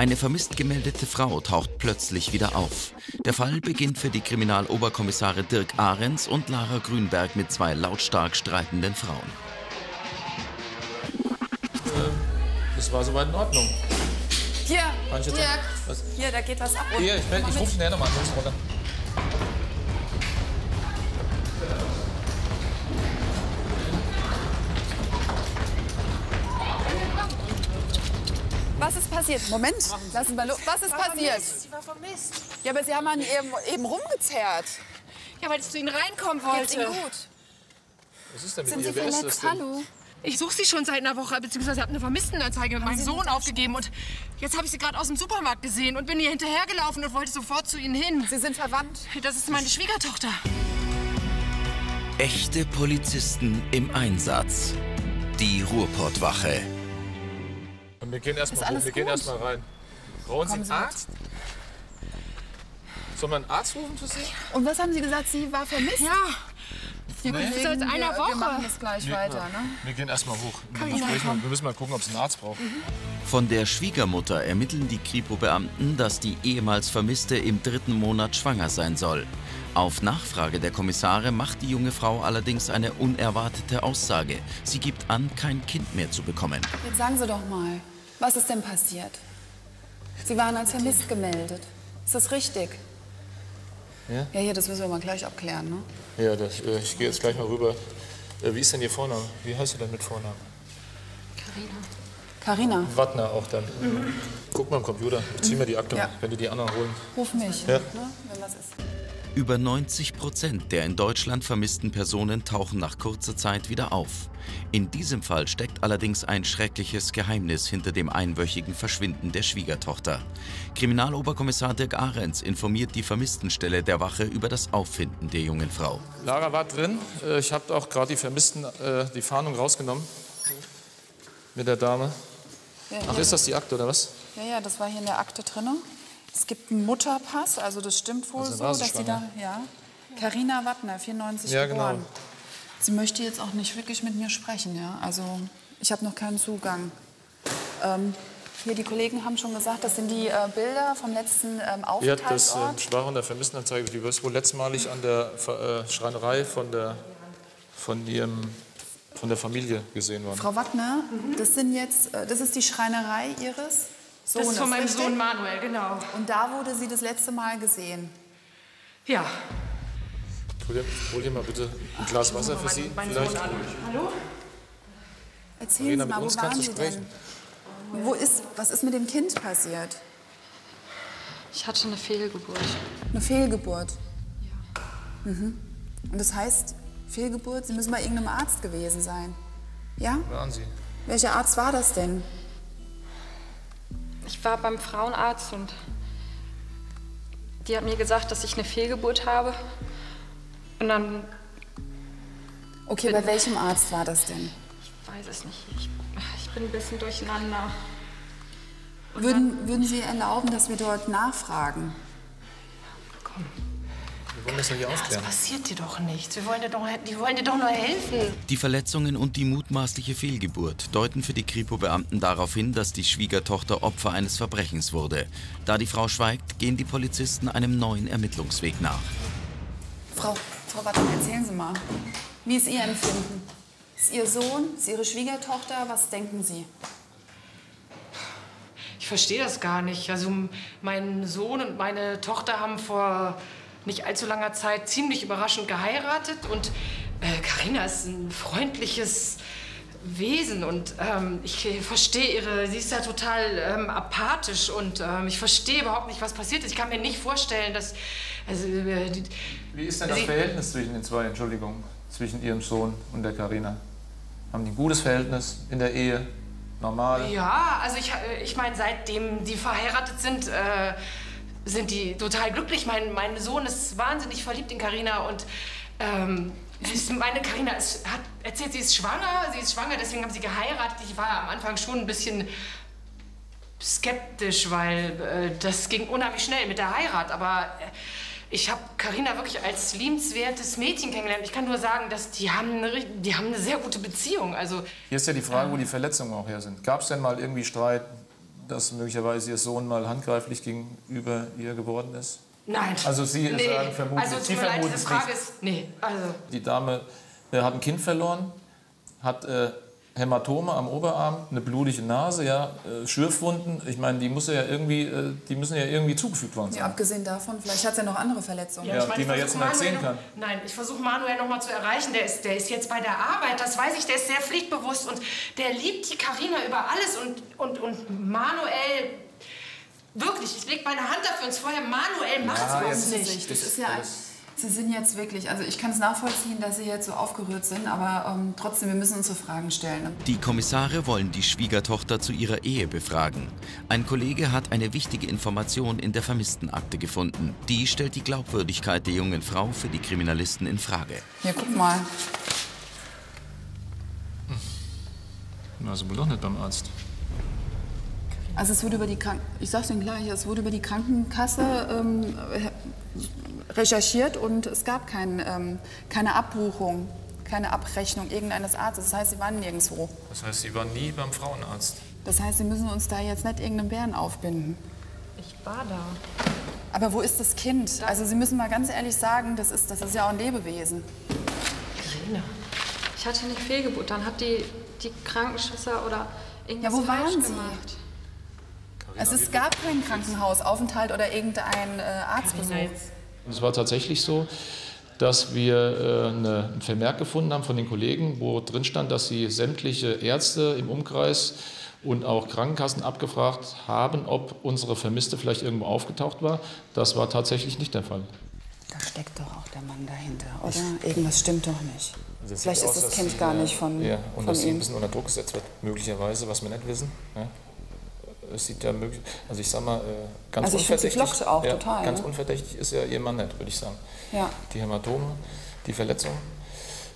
Eine vermisst gemeldete Frau taucht plötzlich wieder auf. Der Fall beginnt für die Kriminaloberkommissare Dirk Ahrens und Lara Grünberg mit zwei lautstark streitenden Frauen. Das war soweit in Ordnung. Hier, Dirk, hier, da geht was ab. Hier, ich rufe schnell nochmal runter. Was ist passiert? Moment, lassen wir los. Was ist passiert? Sie war vermisst. Ja, aber Sie haben an ihr eben rumgezerrt. Ja, weil ich zu Ihnen reinkommen wollte. Geht's Ihnen gut? Was ist denn mit ihr? Wer ist das denn? Hallo. Ich suche Sie schon seit einer Woche, beziehungsweise habe eine Vermisstenanzeige mit meinem Sohn aufgegeben. Und jetzt habe ich Sie gerade aus dem Supermarkt gesehen und bin ihr hinterhergelaufen und wollte sofort zu Ihnen hin. Sie sind verwandt? Das ist meine Schwiegertochter. Echte Polizisten im Einsatz. Die Ruhrpottwache. Wir gehen erstmal rum, wir gehen erstmal rein. Brauchen Sie einen Arzt? Sollen wir einen Arzt rufen für Sie? Und was haben Sie gesagt? Sie war vermisst? Ja. Wir können seit einer Woche. Wir machen das gleich weiter, ne? Wir gehen erstmal hoch. Wir müssen mal gucken, ob es einen Arzt braucht. Von der Schwiegermutter ermitteln die Kripo-Beamten, dass die ehemals Vermisste im 3. Monat schwanger sein soll. Auf Nachfrage der Kommissare macht die junge Frau allerdings eine unerwartete Aussage. Sie gibt an, kein Kind mehr zu bekommen. Jetzt sagen Sie doch mal. Was ist denn passiert? Sie waren als vermisst gemeldet. Ist das richtig? Ja? Ja, hier, das müssen wir mal gleich abklären, ne? Ja, ich gehe jetzt gleich mal rüber. Wie ist denn Ihr Vorname? Wie heißt du denn mit Vornamen? Carina. Carina? Wattner auch dann. Mhm. Guck mal im Computer. Ich zieh mir die Akte, ja. Wenn die anderen holen. Ruf mich, ja. Ne? Wenn was ist. Über 90% der in Deutschland vermissten Personen tauchen nach kurzer Zeit wieder auf. In diesem Fall steckt allerdings ein schreckliches Geheimnis hinter dem einwöchigen Verschwinden der Schwiegertochter. Kriminaloberkommissar Dirk Ahrens informiert die Vermisstenstelle der Wache über das Auffinden der jungen Frau. Lara war drin. Ich habe auch gerade die Vermissten, die Fahndung rausgenommen mit der Dame. Ja, ach, ist das die Akte oder was? Ja, ja, das war hier in der Akte drin. Es gibt einen Mutterpass, also das stimmt wohl so, dass sie da, ja. Carina Wattner, 94 geboren. Ja, genau. Sie möchte jetzt auch nicht wirklich mit mir sprechen, ja. Also ich habe noch keinen Zugang. Hier die Kollegen haben schon gesagt, das sind die Bilder vom letzten Aufenthaltsort. Ja, das war in der Vermisstenanzeige, die wirst wohl letztmalig an der Schreinerei von der Familie gesehen worden. Frau Wattner, das sind jetzt, das ist die Schreinerei Ihres Sohnes, das ist von meinem Sohn Manuel, genau. Und da wurde sie das letzte Mal gesehen? Ja. Hol dir mal bitte ein Glas Wasser für Sie. Hallo? Erzählen Sie mal, wo waren Sie denn? Was ist mit dem Kind passiert? Ich hatte eine Fehlgeburt. Eine Fehlgeburt? Ja. Mhm. Und das heißt, Fehlgeburt, Sie müssen bei irgendeinem Arzt gewesen sein? Ja? Waren Sie? Welcher Arzt war das denn? Ich war beim Frauenarzt und die hat mir gesagt, dass ich eine Fehlgeburt habe. Und dann... Okay, bei welchem Arzt war das denn? Ich weiß es nicht. Ich bin ein bisschen durcheinander. Würden Sie erlauben, dass wir dort nachfragen? Komm. Wir wollen das doch hier aufklären. Das passiert dir doch nichts. Die wollen dir doch nur helfen. Die Verletzungen und die mutmaßliche Fehlgeburt deuten für die Kripo-Beamten darauf hin, dass die Schwiegertochter Opfer eines Verbrechens wurde. Da die Frau schweigt, gehen die Polizisten einem neuen Ermittlungsweg nach. Frau Wattner, erzählen Sie mal. Wie ist Ihr Empfinden? Ist Ihr Sohn? Ist Ihre Schwiegertochter? Was denken Sie? Ich verstehe das gar nicht. Also mein Sohn und meine Tochter haben vor nicht allzu langer Zeit ziemlich überraschend geheiratet. Und Carina ist ein freundliches Wesen. Und ich verstehe sie ist ja total apathisch. Und ich verstehe überhaupt nicht, was passiert ist. Ich kann mir nicht vorstellen, dass... Wie ist denn das Verhältnis zwischen den zwei, Entschuldigung, zwischen Ihrem Sohn und der Carina? Haben die ein gutes Verhältnis in der Ehe? Normal? Ja, also ich meine, seitdem die verheiratet sind, sind die total glücklich. Mein Sohn ist wahnsinnig verliebt in Carina und meine Carina hat erzählt, sie ist schwanger, deswegen haben sie geheiratet. Ich war am Anfang schon ein bisschen skeptisch, weil das ging unheimlich schnell mit der Heirat, aber ich habe Carina wirklich als liebenswertes Mädchen kennengelernt. Ich kann nur sagen, dass die haben eine sehr gute Beziehung. Also, hier ist ja die Frage, wo die Verletzungen auch her sind. Gab es denn mal irgendwie Streit? dass möglicherweise Ihr Sohn mal handgreiflich gegenüber ihr geworden ist? Nein. Also Sie sagen vermutlich. Also Sie vermuten es nicht. Nee, also. Die Dame hat ein Kind verloren, hat Hämatome am Oberarm, eine blutige Nase, ja, Schürfwunden. Ich meine, die muss ja irgendwie, die müssen ja irgendwie zugefügt worden sein. Ja, abgesehen davon, vielleicht hat sie ja noch andere Verletzungen, ja, die man jetzt nicht sehen kann. Nein, ich versuche Manuel noch mal zu erreichen. Der ist jetzt bei der Arbeit, das weiß ich. Der ist sehr pflichtbewusst und der liebt die Carina über alles und Manuel. Wirklich, ich leg meine Hand dafür ins Feuer. Manuel macht es nicht. Das ist ja. Sie sind jetzt wirklich, also ich kann es nachvollziehen, dass Sie jetzt so aufgerührt sind, aber trotzdem, wir müssen uns so Fragen stellen. Die Kommissare wollen die Schwiegertochter zu ihrer Ehe befragen. Ein Kollege hat eine wichtige Information in der Vermisstenakte gefunden. Die stellt die Glaubwürdigkeit der jungen Frau für die Kriminalisten in Frage. Ja, guck mal. Na, sind wohl doch nicht beim Arzt. Also es wurde über die ich sag's Ihnen gleich, es wurde über die Krankenkasse recherchiert und es gab keine Abbuchung, keine Abrechnung irgendeines Arztes. Das heißt, Sie waren nirgendwo. Das heißt, Sie waren nie beim Frauenarzt. Das heißt, Sie müssen uns da jetzt nicht irgendeinen Bären aufbinden. Ich war da. Aber wo ist das Kind? Also Sie müssen mal ganz ehrlich sagen, das ist ja auch ein Lebewesen. Carina, ich hatte eine Fehlgeburt. Dann hat die Krankenschwester oder irgendwas falsch gemacht. Ja, wo waren Sie? Also es gab keinen Krankenhausaufenthalt oder irgendeinen Arztbesuch. Es war tatsächlich so, dass wir einen Vermerk gefunden haben von den Kollegen, wo drin stand, dass sie sämtliche Ärzte im Umkreis und auch Krankenkassen abgefragt haben, ob unsere Vermisste vielleicht irgendwo aufgetaucht war. Das war tatsächlich nicht der Fall. Da steckt doch auch der Mann dahinter, oder? Irgendwas stimmt doch nicht. Also vielleicht ist das Kind gar nicht von ihm. Ja, und dass sie ein bisschen unter Druck gesetzt wird, möglicherweise, was wir nicht wissen. Ja? Es sieht ja möglich, also ich sag mal, ganz also unverdächtig, ich auch ja, total, ganz ne? unverdächtig ist ja ihr Mann nicht, würde ich sagen. Ja. Die Hämatome, die Verletzung,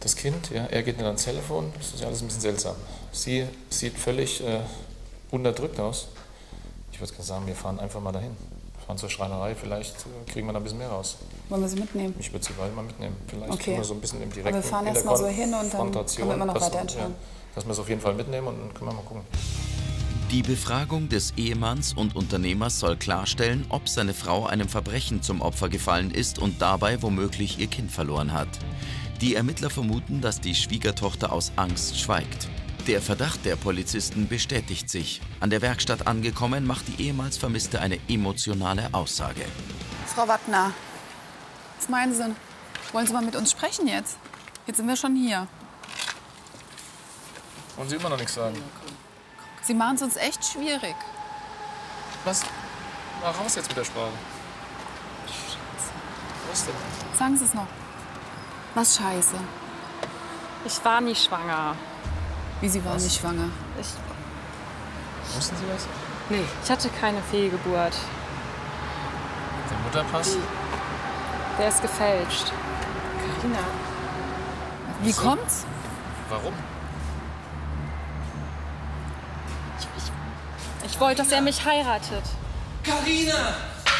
das Kind, ja, er geht nicht ans Telefon, das ist ja alles ein bisschen seltsam. Sie sieht völlig unterdrückt aus. Ich würde sagen, wir fahren einfach mal dahin. Wir fahren zur Schreinerei, vielleicht kriegen wir da ein bisschen mehr raus. Wollen wir sie mitnehmen? Ich würde sie beide mal mitnehmen, vielleicht okay. Nur so ein bisschen im direkten. Aber wir fahren jetzt mal so hin und dann können wir immer noch weiter entscheiden. Ja, dass wir es auf jeden Fall mitnehmen und dann können wir mal gucken. Die Befragung des Ehemanns und Unternehmers soll klarstellen, ob seine Frau einem Verbrechen zum Opfer gefallen ist und dabei womöglich ihr Kind verloren hat. Die Ermittler vermuten, dass die Schwiegertochter aus Angst schweigt. Der Verdacht der Polizisten bestätigt sich. An der Werkstatt angekommen, macht die ehemals Vermisste eine emotionale Aussage. Frau Wattner, was meinen Sie? Wollen Sie mal mit uns sprechen jetzt? Jetzt sind wir schon hier. Wollen Sie immer noch nichts sagen? Sie machen es uns echt schwierig. Was? Mach raus jetzt mit der Sprache. Scheiße. Was denn? Sagen Sie es noch. Was scheiße? Ich war nie schwanger. Wie, Sie waren nicht schwanger? Wussten Sie das? Nee, ich hatte keine Fehlgeburt. Der Mutterpass? Der ist gefälscht. Carina. Wie kommt's? Warum? Ich wollte, dass er mich heiratet. Carina! Da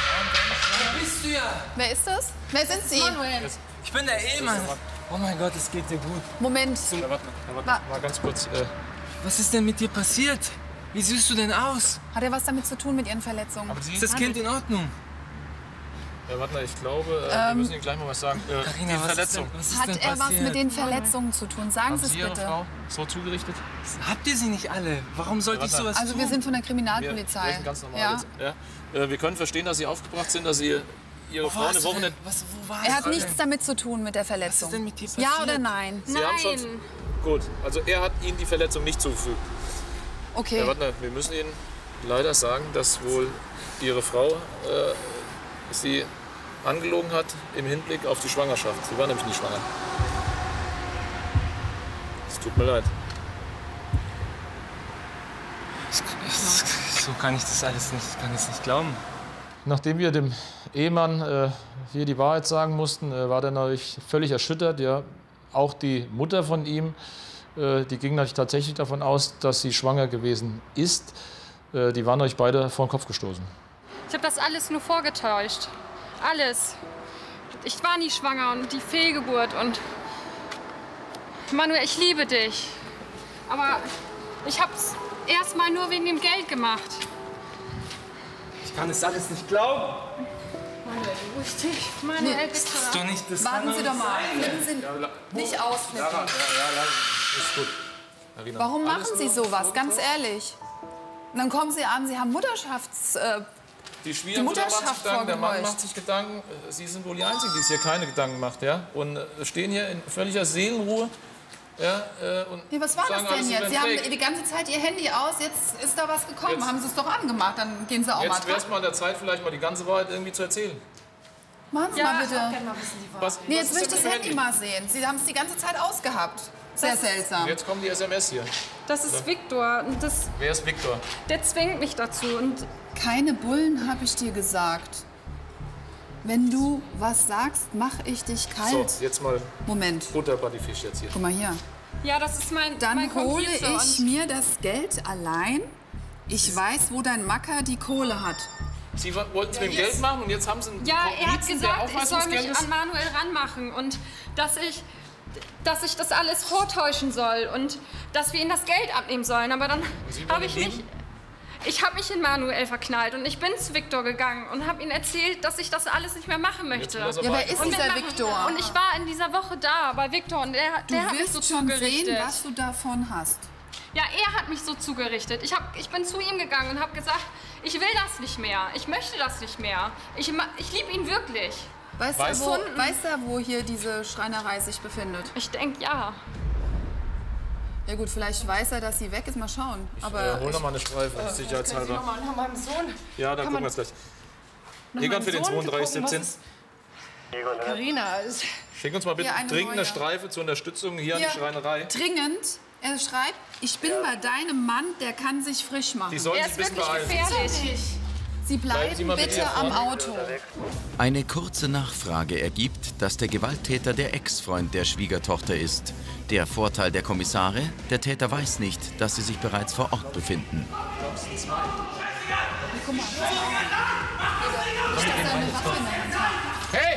bist du ja! Wer ist das? Wer sind Sie? Manuel. Ich bin der Ehemann. Oh mein Gott, es geht dir gut. Moment. Warte, mal ganz kurz. Was ist denn mit dir passiert? Wie siehst du denn aus? Hat er was damit zu tun mit Ihren Verletzungen? Ist das Kind in Ordnung? Ja, warte, ich glaube, wir müssen Ihnen gleich mal was sagen. Carina, die Verletzung. Hat er was mit den Verletzungen zu tun? Sagen Sie es bitte. Haben Sie Ihre Frau so zugerichtet? Habt ihr sie nicht alle? Warum sollte ich sowas tun? Also wir sind von der Kriminalpolizei. Wir sind ganz normal jetzt. Ja? Wir können verstehen, dass Sie aufgebracht sind, dass Sie Ihre Frau eine Woche nicht... Er hat nichts damit zu tun mit der Verletzung. Was ist denn mit dir passiert? Ja oder nein? Sie haben schon... Gut, also er hat Ihnen die Verletzung nicht zugefügt. Okay. Ja, warte, wir müssen Ihnen leider sagen, dass wohl Ihre Frau sie angelogen hat im Hinblick auf die Schwangerschaft. Sie war nämlich nicht schwanger. Es tut mir leid. So kann ich das alles nicht, kann ich nicht glauben. Nachdem wir dem Ehemann hier die Wahrheit sagen mussten, war der natürlich völlig erschüttert. Ja. Auch die Mutter von ihm, die ging natürlich tatsächlich davon aus, dass sie schwanger gewesen ist. Die waren euch beide vor den Kopf gestoßen. Ich habe das alles nur vorgetäuscht. Alles. Ich war nie schwanger und die Fehlgeburt und... Manuel, ich liebe dich. Aber ich hab's erstmal nur wegen dem Geld gemacht. Ich kann es alles nicht glauben. Manuel, beruhig dich. Manuel, bitte. Ist doch nicht das. Warten Sie doch mal. Nicht ausflippen. Lara, ist gut. Carina, warum machen Sie sowas? Ganz ehrlich. Und dann kommen Sie an, Sie haben Mutterschafts... Die Mutterschaft macht sich Gedanken, der Mann macht sich Gedanken. Sie sind wohl die Einzigen, die es hier keine Gedanken macht, ja? Und stehen hier in völliger Seelenruhe. Ja, und ja, was war das denn jetzt? Sie haben die ganze Zeit Ihr Handy aus, jetzt ist da was gekommen. Jetzt haben Sie es doch angemacht, dann gehen Sie auch mal dran. Jetzt wäre es mal an der Zeit, vielleicht mal die ganze Wahrheit irgendwie zu erzählen. Machen Sie mal bitte. Ich kann mal wissen, die Wahrheit. Nee, jetzt will ich das Handy mal sehen. Sie haben es die ganze Zeit ausgehabt. Sehr seltsam. Jetzt kommen die SMS hier. Das ist Viktor. Wer ist Viktor? Der zwingt mich dazu. Und keine Bullen, habe ich dir gesagt. Wenn du was sagst, mache ich dich kalt. So, jetzt mal Moment. Butter bei die Fisch jetzt hier. Guck mal hier. Ja, das ist mein Dann hole ich mir das Geld allein. Ich weiß, wo dein Macker die Kohle hat. Sie wollten es mit dem Geld machen und jetzt haben Sie einen Komplizen, er hat gesagt, ich soll mich an Manuel ranmachen und dass ich das alles vortäuschen soll und dass wir ihm das Geld abnehmen sollen. Aber dann habe ich mich... Ich habe mich in Manuel verknallt und ich bin zu Viktor gegangen und habe ihm erzählt, dass ich das alles nicht mehr machen möchte. Ja, wer ist dieser Viktor? Und ich war in dieser Woche da bei Viktor und der hat mich so zugerichtet. Du wirst schon sehen, was du davon hast. Ja, er hat mich so zugerichtet. Ich bin zu ihm gegangen und habe gesagt, ich will das nicht mehr, ich möchte das nicht mehr. Ich liebe ihn wirklich. Weißt du, wo hier diese Schreinerei sich befindet? Ich denke, ja. Ja gut, vielleicht weiß er, dass sie weg ist. Mal schauen. Ich hol noch mal eine Streife, sicherheitshalber. Noch mal nach meinem Sohn. Ja, dann gucken wir es gleich. Egon für den 3217. Carina. Schick uns mal bitte dringende Streife zur Unterstützung hier an die Schreinerei. Dringend. Er schreibt, ich bin bei deinem Mann, der kann sich frisch machen. Die sollen sich ein bisschen beeilen. Sie bleiben bitte am Auto. Eine kurze Nachfrage ergibt, dass der Gewalttäter der Ex-Freund der Schwiegertochter ist. Der Vorteil der Kommissare, der Täter weiß nicht, dass sie sich bereits vor Ort befinden. Hey!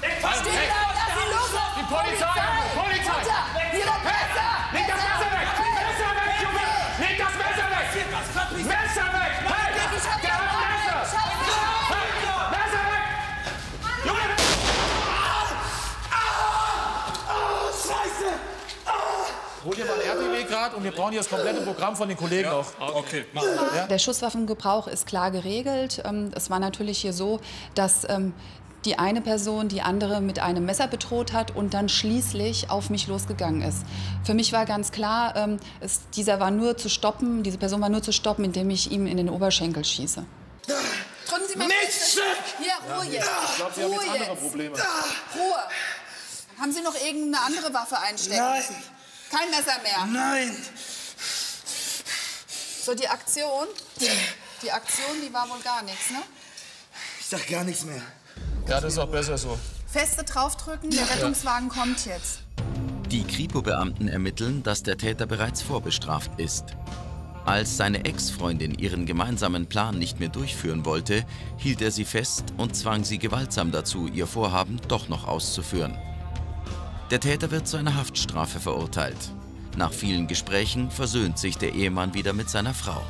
Steht da, lass ihn los! Die Polizei! Polizei! Hier das Messer! Leg das Messer weg! Messer weg, Junge! Leg das Messer weg! Messer weg! Hey! Der hat Messer! Hol dir mal ein RTW gerade und wir brauchen hier das komplette Programm von den Kollegen auch. Okay. Ja? Der Schusswaffengebrauch ist klar geregelt. Es war natürlich hier so, dass die eine Person die andere mit einem Messer bedroht hat und dann schließlich auf mich losgegangen ist. Für mich war ganz klar, diese Person war nur zu stoppen, indem ich ihm in den Oberschenkel schieße. Drücken Sie mal nicht! Hier, Ruhe jetzt! Ich glaube, Sie haben jetzt andere Probleme. Ruhe! Haben Sie noch irgendeine andere Waffe einstecken? Nein! Kein Messer mehr? Nein! So, die Aktion, die war wohl gar nichts, ne? Ich sag gar nichts mehr. Ja, das ist auch besser so. Feste draufdrücken, der Rettungswagen kommt jetzt. Die Kripo-Beamten ermitteln, dass der Täter bereits vorbestraft ist. Als seine Ex-Freundin ihren gemeinsamen Plan nicht mehr durchführen wollte, hielt er sie fest und zwang sie gewaltsam dazu, ihr Vorhaben doch noch auszuführen. Der Täter wird zu einer Haftstrafe verurteilt. Nach vielen Gesprächen versöhnt sich der Ehemann wieder mit seiner Frau.